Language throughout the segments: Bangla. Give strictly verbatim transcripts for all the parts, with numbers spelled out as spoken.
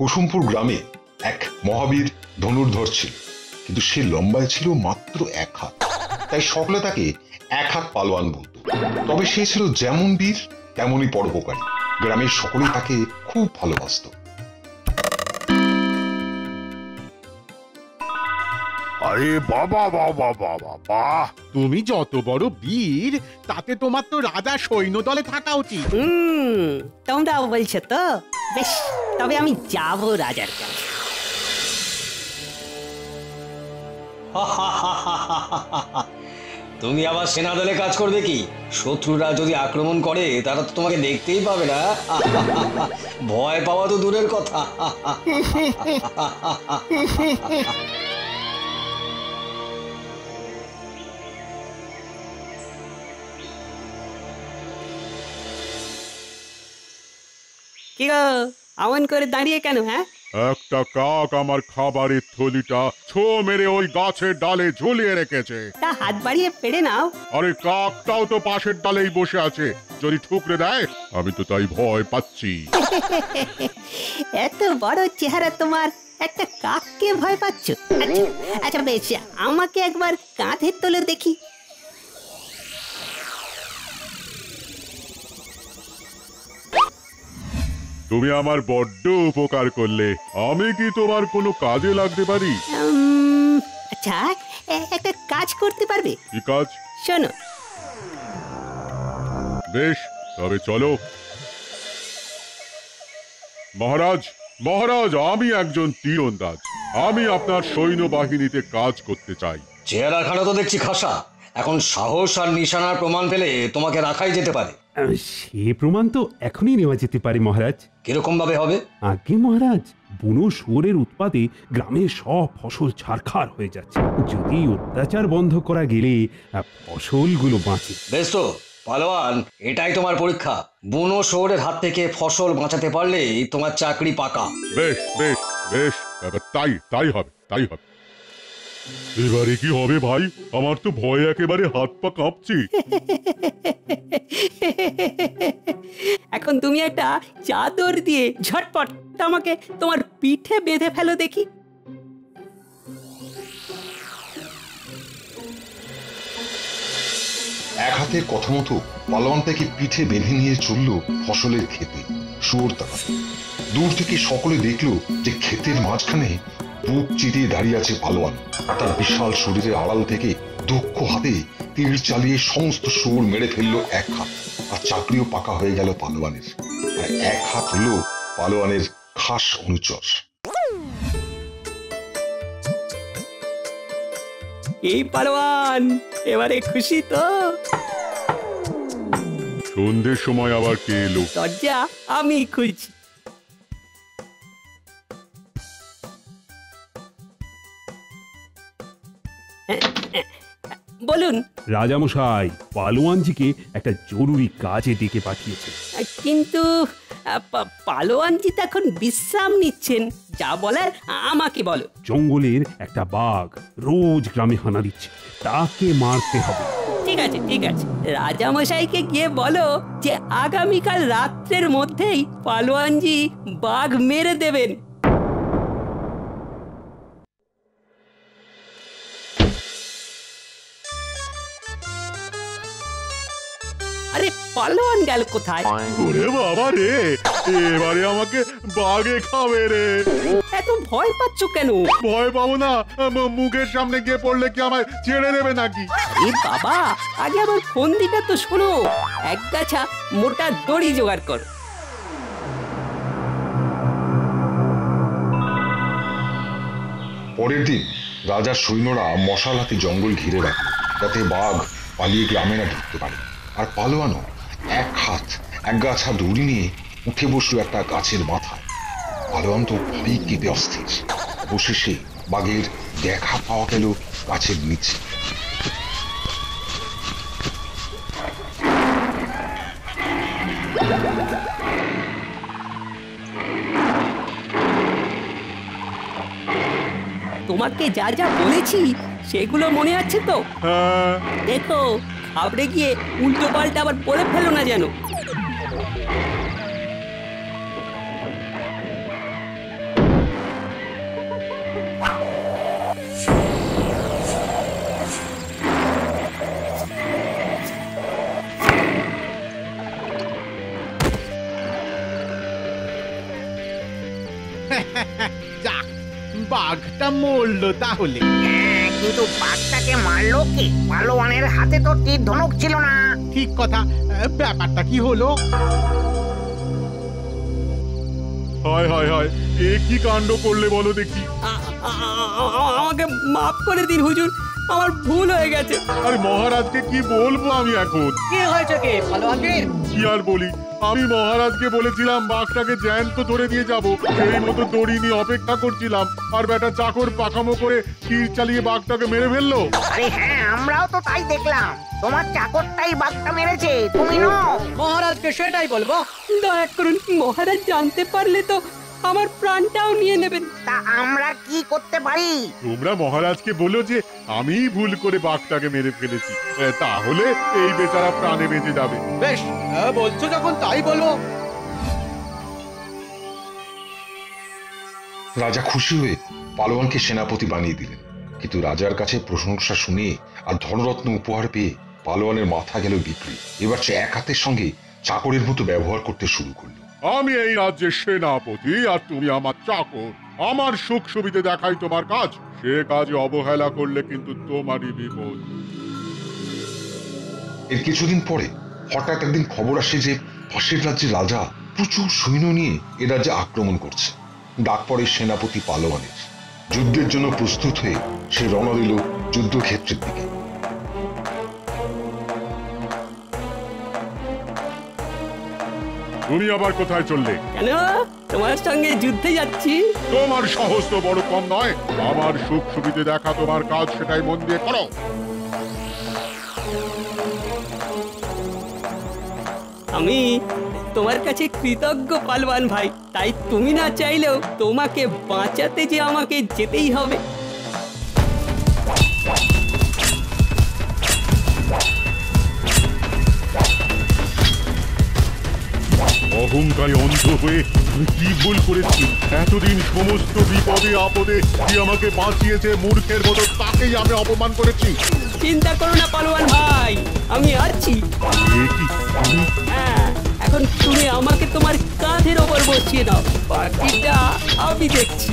কুসুমপুর গ্রামে এক মহাবীর ধনুর্ধর ছিল, কিন্তু সে লম্বায় ছিল মাত্র এক হাত, তাই সকলে তাকে এক হাত পালোয়ান বলত। তবে সে ছিল যেমন বীর তেমনই পরোপকারী। গ্রামের সকলেই তাকে খুব ভালোবাসত। আরে বাবা বাবা বাবা বাহ, তুমি যত বড় বীর তাতে তোমার তো রাজা সৈন্য দলে থাকা উচিত। হুম, তোমরাও বলছো তো? বেশ, তবে আমি যাব রাজার কাছে। তুমি আবার সেনা দলে কাজ করবে কি? শত্রুরা যদি আক্রমণ করে তারা তো তোমাকে দেখতেই পাবে না, ভয় পাওয়া তো দূরের কথা। কি গো, আমন করে দাঁড়িয়ে কেন? হ্যাঁ, একটা কাক আমার খাবারের থলিটা ছো মেরে ওই গাছের ডালে ঝুলিয়ে রেখেছে। তা হাত বাড়িয়ে পেড়ে নাও। আরে কাকটাও তো পাশের ডালেই বসে আছে, যদি ঠুকরে দেয়? আমি তো তাই ভয় পাচ্ছি। এত বড় চেহারা তোমার, একটা কাককে ভয় পাচ্ছ? আচ্ছা বেশ, আমাকে একবার কাঁধের তোলে দেখি। তুমি আমার বড্ড উপকার করলে, আমি কি তোমার কোনো কাজে লাগতে পারি? আচ্ছা, একটা কাজ করতে পারবে? কি কাজ? শোনো। বেশ, তবে চলো। মহারাজ মহারাজ আমি একজন তীরন্দাজ, আমি আপনার সৈন্যবাহিনীতে কাজ করতে চাই। চেহারাখানা তো দেখছি খাসা, এখন সাহস আর নিশানার প্রমাণ পেলে তোমাকে রাখাই যেতে পারে। সে প্রমাণ তো এখনই নেওয়া যেতে পারে মহারাজ। কিরকম ভাবে হবে? আগে মহারাজ, বুনো শুয়োরের উৎপাতে গ্রামের সব ফসল ছারখার হয়ে যাচ্ছে, যদি অত্যাচার বন্ধ করা গেলে ফসলগুলো বাঁচে। বেশ তো পালোয়ান, এটাই তোমার পরীক্ষা। বুনো শুয়োরের হাত থেকে ফসল বাঁচাতে পারলে তোমার চাকরি পাকা। বেশ বেশ বেশ, তাই তাই হবে তাই হবে। এবারে কি হবে ভাই? আমার তো ভয় একেবারে হাত পা কাঁপছে। এখন তুমি একটা চাদর দিয়ে ঝটপট আমাকে তোমার পিঠে বেঁধে ফেলো দেখি। এক হাতের কথা মতো পালোয়ান তাকে পিঠে বেঁধে নিয়ে চলল ফসলের ক্ষেতে শুয়োর তাকাতে। দূর থেকে সকলে দেখলো যে ক্ষেতের মাঝখানে বুক চিতিয়ে দাঁড়িয়ে আছে পালোয়ান। তার বিশাল শরীরে আড়াল থেকে দক্ষ হাতে তীর চালিয়ে সমস্ত শুয়োর মেরে ফেললো এক হাত, আর চাকরিও পাকা হয়ে গেল পালোয়ানের। আর এক হাত হলো পালোয়ানের খাস অনুচর। এই পালোয়ান, এবারে খুশি তো? সন্ধ্যের সময় আবার কে এলো? দরজা আমি খুলছি। বলুন রাজামশাই, পালোয়ানজিকে একটা জরুরি কাজে ডেকে পাঠিয়েছে। কিন্তু পালোয়ানজি তো এখন বিশ্রাম নিচ্ছেন, যা বলার আমাকে বলো। জঙ্গলের একটা বাঘ রোজ গ্রামে হানা দিচ্ছে, তাকে মারতে হবে। ঠিক আছে ঠিক আছে, রাজামশাইকে গিয়ে বলো যে আগামীকাল রাত্রের মধ্যেই পালোয়ানজি বাঘ মেরে দেবেন। পালোয়ান গেল কোথায়? ওরে বাবা রে, এবারে আমাকে বাঘে খাবে রে। এত ভয় পাচ্ছ কেন? ভয় পাবো না, মুখের সামনে গিয়ে পড়লে কি আমায় ছেড়ে দেবে নাকি? এ বাবা, আগে আমার ফন্দিটা তো শোনো। এক গাছা মোটা দড়ি জোগাড় কর। পরের দিন রাজার সৈন্যরা মশাল হাতে জঙ্গল ঘিরে রাখে, যাতে বাঘ পালিয়ে গ্রামে না ঢুকতে পারে। আর পালোয়ানও এক হাত এক গাছা দড়ি নিয়ে উঠে বসলো একটা গাছের মাথায়। পালোয়ান তো ভয়ে কেঁপে অস্থির। অবশেষে বাঘের দেখা পাওয়া গেল গাছের নিচে। তোমাকে যা যা বলেছি সেগুলো মনে আছে তো? দেখো, আপনি গিয়ে উল্টো পাল্টা আবার পড়ে ফেলো না যেন। যাক, বাঘটা মরলো তাহলে। কিন্তু বাঘটাকে মারলো কি? পালোয়ানের হাতে তো তীর ধনুক ছিল না। ঠিক কথা, ব্যাপারটা কি হলো? হায় হায় হায়, এ কি কাণ্ড করলে বলো দেখি। আমাকে মাফ করে দিন হুজুর, আমার ভুল হয়ে গেছে। আর মহারাজকে কি বলবো আমি এখন? কি হয়েছে কে পালোয়ানকে? কি আর বলি, আমি মহারাজকে বলেছিলাম বাঘটাকে জ্যান্ত ধরে নিয়ে যাব, সেই মতো দড়ি নিয়ে অপেক্ষা করছিলাম, আর বেটা চাকর পাকামো করে তীর চালিয়ে বাঘটাকে মেরে ফেললো। আরে হ্যাঁ, আমরাও তো তাই দেখলাম, তোমার চাকরটাই বাঘটা মেরেছে, তুমি না। মহারাজকে সেটাই বলবো, দয়া করুন মহারাজ জানতে পারলে তো আমার প্রাণটাও নিয়ে নেবেন। তা আমরা কি করতে পারি? তোমরা মহারাজকে বলো যে আমি ভুল করে বাঘটাকে মেরে ফেলেছি, তাহলে এই বেচারা প্রাণে বেঁচে যাবে। বেশ, বলছো যখন তাই বলো। রাজা খুশি হয়ে পালোয়ানকে সেনাপতি বানিয়ে দিলেন, কিন্তু রাজার কাছে প্রশংসা শুনে আর ধনরত্ন উপহার পেয়ে পালোয়ানের মাথা গেল বিক্রি। এবার সে এক হাতের সঙ্গে চাকরের মতো ব্যবহার করতে শুরু করলো। আমি এই রাজ্যের সেনাপতি আর তুমি আমার চাকর, আমার সুখ সুবিধে দেখাই তোমার কাজ, সে কাজে অবহেলা করলে কিন্তু তোমারই বিপদ। এর কিছুদিন পরে হঠাৎ একদিন খবর আসে যে পাশের রাজ্যের রাজা প্রচুর সৈন্য নিয়ে এ রাজ্যে আক্রমণ করছে। ডাক পড়ে সেনাপতি পালোয়ানের। যুদ্ধের জন্য প্রস্তুত হয়ে সে রওনা দিল যুদ্ধক্ষেত্রের দিকে। তুমি আবার কোথায় চললে? কেন, তোমার সঙ্গে যুদ্ধে যাচ্ছি। তোমার সাহস তো বড় কম নয়, আমার সুখ সুবিধে দেখা তোমার কাজ, সেটাই মন দিয়ে করো। আমি তোমার কাছে কৃতজ্ঞ পালোয়ান ভাই, তাই তুমি না চাইলেও তোমাকে বাঁচাতে যে আমাকে যেতেই হবে। অহংকারে অন্ধ হয়ে কি ভুল করেছি? এতদিন সমস্ত বিপদে আপদে কি আমাকে বাঁচিয়েছে মূর্খের মতো, তাকেই আমি অপমান করেছি। চিন্তা করো না পালোয়ান ভাই, আমি আছি। হ্যাঁ, এখন তুমি আমাকে তোমার কাঁধের ওপর বসিয়ে দাও, বাকিটা আমি দেখছি।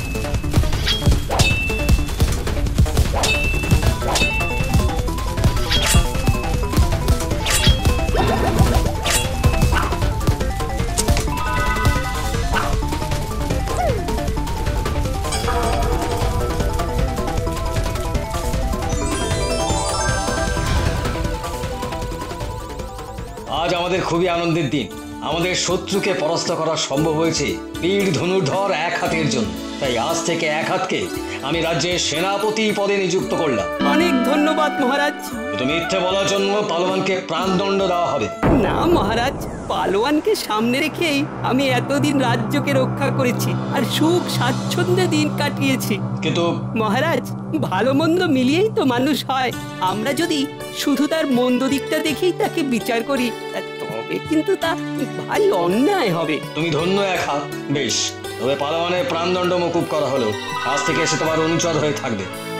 খুবই আনন্দের দিন, আমাদের শত্রুকে পরাস্ত করা সম্ভব হয়েছে বীর ধনুর্ধর এক হাতের জন্য। তাই আজ থেকে এক হাতকে আমি রাজ্যের সেনাপতি পদে নিযুক্ত করলাম। অনেক ধন্যবাদ মহারাজ। তুমি মিথ্যে বলার জন্য পালোয়ানকে প্রাণদণ্ড দেওয়া হবে। না মহারাজ, পালোয়ানকে সামনে রেখেই আমি এতদিন রাজ্যকে রক্ষা করেছি আর সুখ স্বাচ্ছন্দ্যে দিন কাটিয়েছি। কিন্তু মহারাজ, ভালো মন্দ মিলিয়েই তো মানুষ হয়। আমরা যদি শুধু তার মন্দ দিকটা দেখেই তাকে বিচার করি, কিন্তু তা ভারী অন্যায় হবে। তুমি ধন্য এক হাত। বেশ, তবে পালোয়ানের প্রাণদণ্ড মকুব করা হলো, আজ থেকে এসে তোমার অনুচর হয়ে থাকবে।